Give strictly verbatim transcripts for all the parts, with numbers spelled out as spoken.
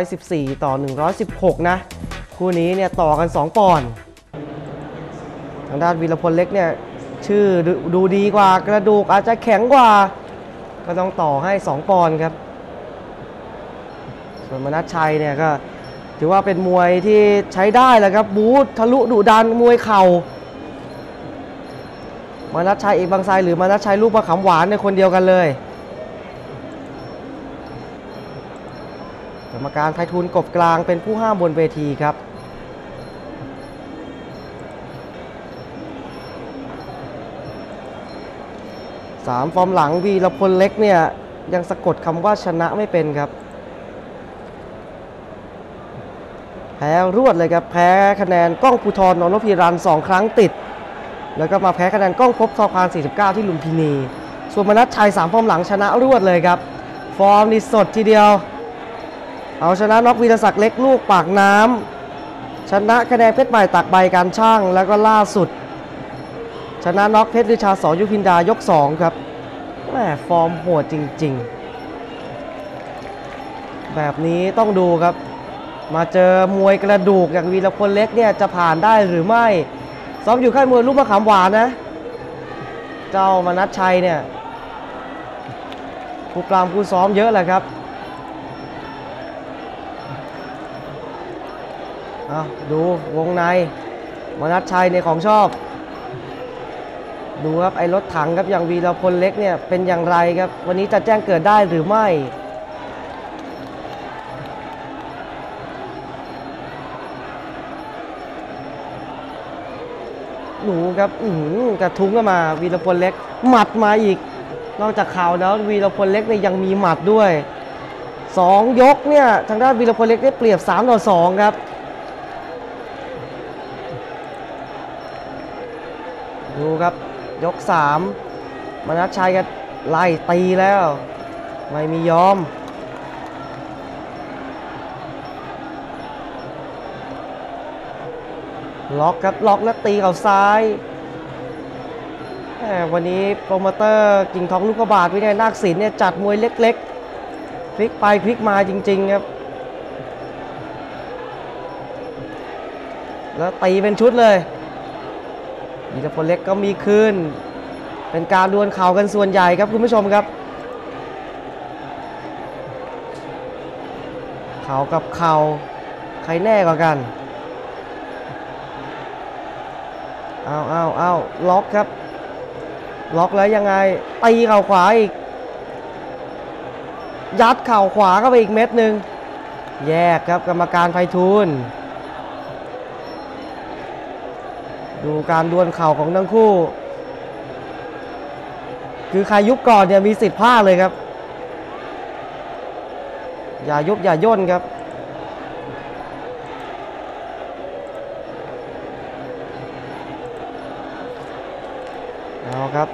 หนึ่งร้อยสิบสี่ต่อหนึ่งร้อยสิบหกนะคู่นี้เนี่ยต่อกันสองปอนด์ทางด้านวีรพลเล็กเนี่ยชื่อดูดีกว่ากระดูกอาจจะแข็งกว่าก็ต้องต่อให้สองปอนด์ครับส่วนมนัสชัยเนี่ยก็ถือว่าเป็นมวยที่ใช้ได้แหละครับบูททะลุดุดันมวยเข่ามนัสชัยเอกบางไทรหรือมนัสชัยลูกมะขามหวานในคนเดียวกันเลยกรรมการไพฑูรย์กบกลางเป็นผู้ห้ามบนเวทีครับสามฟอร์มหลังวีรพลเล็กเนี่ยยังสะกดคำว่าชนะไม่เป็นครับแพ้รวดเลยครับแพ้คะแนนก้องภูธรนนทพีรันสองครั้งติดแล้วก็มาแพ้คะแนนก้องพบทอพานสี่สิบเก้าที่ลุมพินีส่วนมนัสชัยสามฟอร์มหลังชนะรวดเลยครับฟอร์มนี่สดทีเดียวเอาชนะน็อกวีรศักดิ์เล็กลูกปากน้ำชนะคะแนนเพชรใหม่ตักใบการช่างแล้วก็ล่าสุดชนะน็อกเพชรฤชาสอยุพินดายกสองครับแหมฟอร์มโหดจริงๆแบบนี้ต้องดูครับมาเจอมวยกระดูกอย่างวีรพลเล็กเนี่ยจะผ่านได้หรือไม่ซ้อมอยู่ค่ายมวยลูกมะขามหวานนะเจ้ามนัสชัยเนี่ยผู้ปรามผู้ซ้อมเยอะแหละครับเอาดูวงในมนัสชัยในของชอบดูครับไอ้รถถังครับอย่างวีรพลเล็กเนี่ยเป็นอย่างไรครับวันนี้จะแจ้งเกิดได้หรือไม่หนูครับอือกระทุ้งมาวีรพลเล็กหมัดมาอีกนอกจากข่าวแล้ววีรพลเล็กเนี่ยยังมีหมัดด้วยสองยกเนี่ยทางด้านวีรพลเล็กได้เปรียบสามต่อสองครับดูครับยกสามมนัสชัยก็ไล่ตีแล้วไม่มียอมล็อกครับล็อกแล้วตีเข่าซ้ายวันนี้โปรโมเตอร์กิ่งทองลูกกระบาดวินัยนาคศิลป์เนี่ยจัดมวยเล็กๆพลิกไปพลิกมาจริงๆครับแล้วตีเป็นชุดเลยวีรพลเล็กก็มีคืนเป็นการดวลเข่ากันส่วนใหญ่ครับคุณผู้ชมครับเข่ากับเข่าใครแน่กว่ากันเอาเอาเอาล็อกครับล็อกแล้วยังไงตีเข่าขวาอีกยัดเข่าขวาเข้าไปอีกเม็ดหนึ่งแยกครับกรรมการไพฑูรย์ดูการดวลเข่าของทั้งคู่คือใครยุบก่อนเนี่ยมีสิทธิ์พลาดเลยครับอย่ายุบอย่าย่นครับเอาครับ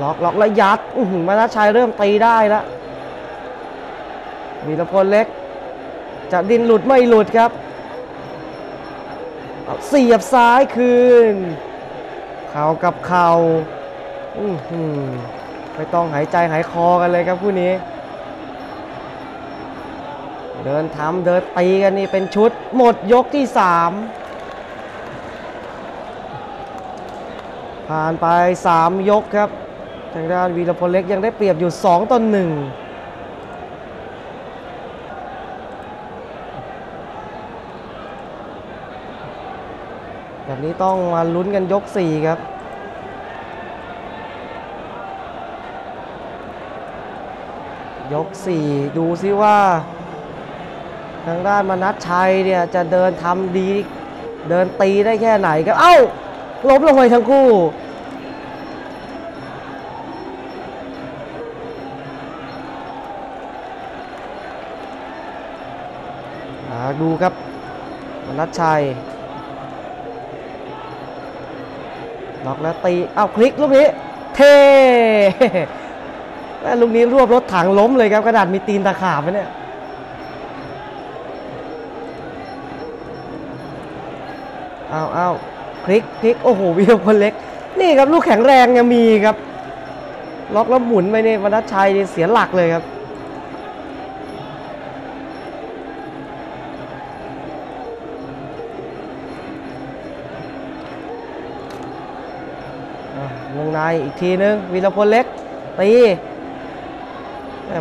ล็อกล็อกแล้วยัดอื้อหือมนัสชัยเริ่มตีได้แล้ววีรพลเล็กจะดิ้นหลุดไม่หลุดครับเสียบซ้ายคืนเข่ากับเข่าไม่ต้องหายใจหายคอกันเลยครับคู่นี้เดินทำเดินตีกันนี่เป็นชุดหมดยกที่สามผ่านไปสามยกครับทางด้านวีรพลเล็กยังได้เปรียบอยู่สองต่อหนึ่งแบบนี้ต้องมาลุ้นกันยกสี่ครับยกสี่ดูซิว่าทางด้านมนัสชัยเนี่ยจะเดินทำดีเดินตีได้แค่ไหนครับเอ้าล้มลงไปทั้งคู่ดูครับมนัสชัยล็อกแล้วตีเอาคลิกลูกนี้เทแล้วลูกนี้รวบรถถังล้มเลยครับกระดาษมีตีนตะขาบไหมเนี่ยเอาเอาคลิกคลิกโอ้โหวีรพลเล็กนี่ครับลูกแข็งแรงยังมีครับ ล็อกแล้วหมุนไปเนี่ยวรรณชัยเสียหลักเลยครับวงในอีกทีนึงวีรพลเล็กตี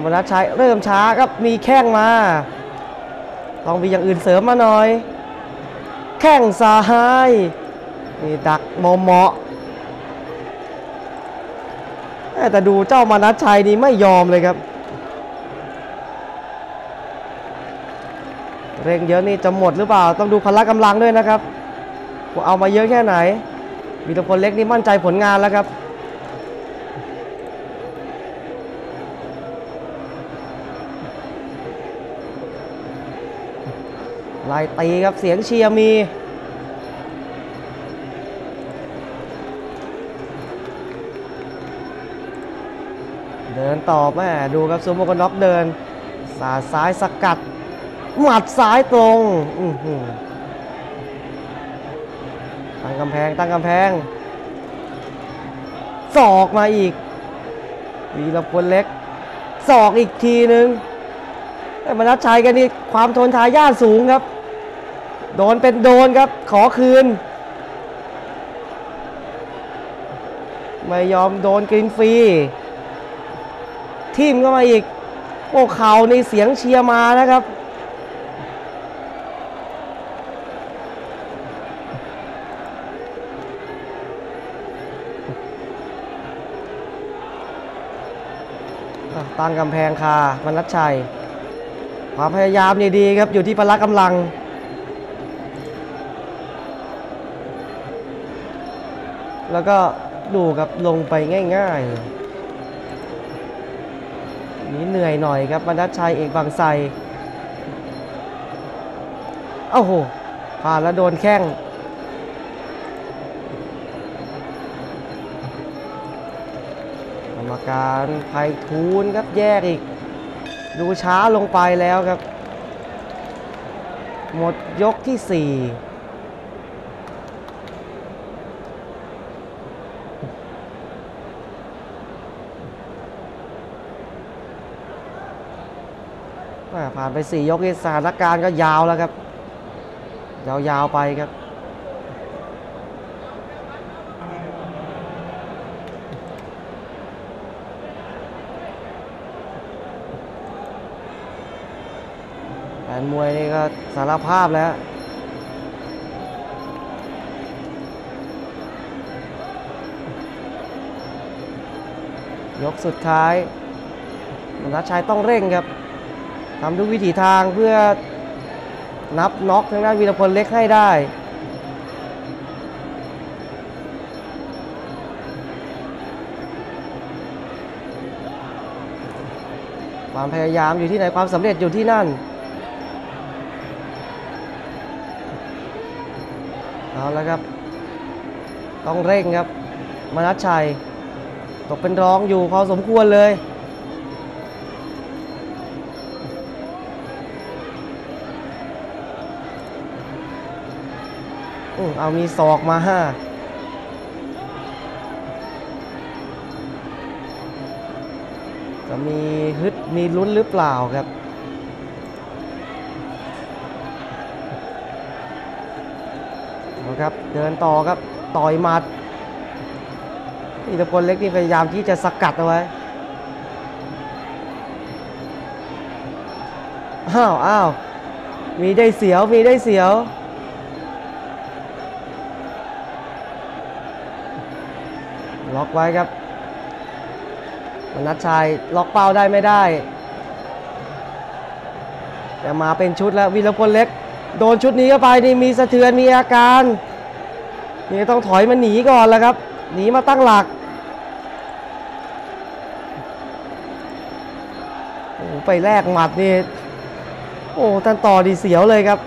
วรรณชัยเริ่มช้าครับมีแข้งมาลองมีอย่างอื่นเสริมมาหน่อยแข้งซ้ายนี่ดักมอมเหมาะแต่ดูเจ้ามนัสชัยนี่ไม่ยอมเลยครับเร่งเยอะนี่จะหมดหรือเปล่าต้องดูพละกำลังด้วยนะครับว่าเอามาเยอะแค่ไหนวีรพลเล็กนี่มั่นใจผลงานแล้วครับไล่ตีครับเสียงเชียร์มีเดินต่อแม่ดูครับซูโม่ก็น็อกเดินสาดซ้ายสกัดหมัดซ้ายตรงตั้งกำแพงตั้งกำแพงศอกมาอีกวีรพลเล็กศอกอีกทีนึงมนัสชัยกันนี่ความทนทานยากสูงครับโดนเป็นโดนครับขอคืนไม่ยอมโดนกินฟรีทีมก็มาอีกโอ้เข่าในเสียงเชียร์มานะครับตั้งกำแพงคามนัสชัยความพยายามนี่ดีครับอยู่ที่พละกำลังแล้วก็ดูครับลงไปง่ายๆนี่เหนื่อยหน่อยครับมนัสชัยเอกบางไทรโอ้โหผ่านแล้วโดนแข้งกรรมการไพฑูรย์ครับแยกอีกดูช้าลงไปแล้วครับหมดยกที่สี่ผ่านไปสี่ยกสถานการณ์ก็ยาวแล้วครับยาวๆไปครับมวยนี่ก็สารภาพแล้วยกสุดท้ายมนัสชัยต้องเร่งครับทำทุกวิถีทางเพื่อนับน็อกทางด้านวีรพลเล็กให้ได้ความพยายามอยู่ที่ไหนความสำเร็จอยู่ที่นั่นเอาแล้วครับต้องเร่งครับมนัสชัยตกเป็นรองอยู่พอสมควรเลยอือเอามีศอกมาห้าจะมีฮึดมีลุ้นหรือเปล่าครับครับเดินต่อครับต่อยหมัดวีรพลเล็กนี่พยายามที่จะสกัดเอาไว้อ้าวอ้าวมีได้เสียวมีได้เสียวล็อกไว้ครับมนัสชัยล็อกเป้าได้ไม่ได้แต่มาเป็นชุดแล้ววีรพลเล็กโดนชุดนี้เข้าไปนี่มีสะเทือนมีอาการนี่ต้องถอยมันหนีก่อนแล้วครับหนีมาตั้งหลักโอ้ไปแลกหมัดนี่โอ้ท่านต่อดีเสียวเลยครับ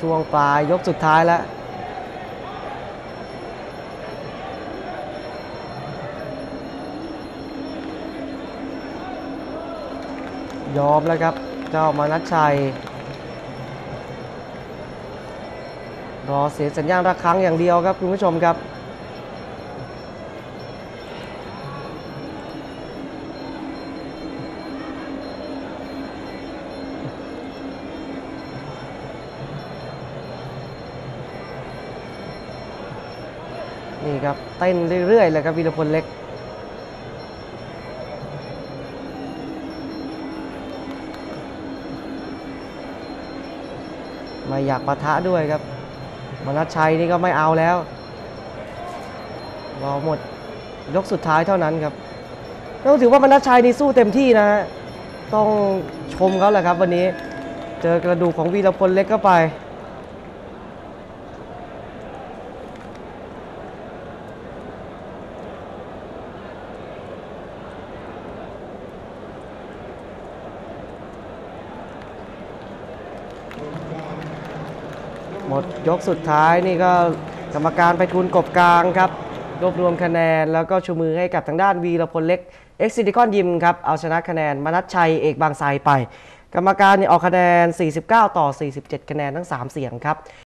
ช่วงปลายยกสุดท้ายแล้ว ยอมแล้วครับเจ้ามานัชชัยรอเสียสัญญาณระฆังอย่างเดียวครับคุณผู้ชมครับนี่ครับเต้นเรื่อยๆเลยครับวีรพลเล็กไม่อยากปะทะด้วยครับมนัชชัยนี่ก็ไม่เอาแล้วรอหมดยกสุดท้ายเท่านั้นครับต้องถือว่ามนัชชัยนี่สู้เต็มที่นะฮะต้องชมเขาแหละครับวันนี้เจอกระดูกของวีรพลเล็กเข้าไปหมดยกสุดท้ายนี่ก็กรรมการไปทุนกบกลางครับรวบรวมคะแนนแล้วก็ชูมือให้กับทางด้านวีรพลเล็กเอ็กซิลิคอนยิมครับเอาชนะคะแนนมนัชชัยเอกบางไทรไปกรรมการเนี่ยออกคะแนนสี่สิบเก้าต่อสี่สิบเจ็ดคะแนนทั้งสามเสียงครับ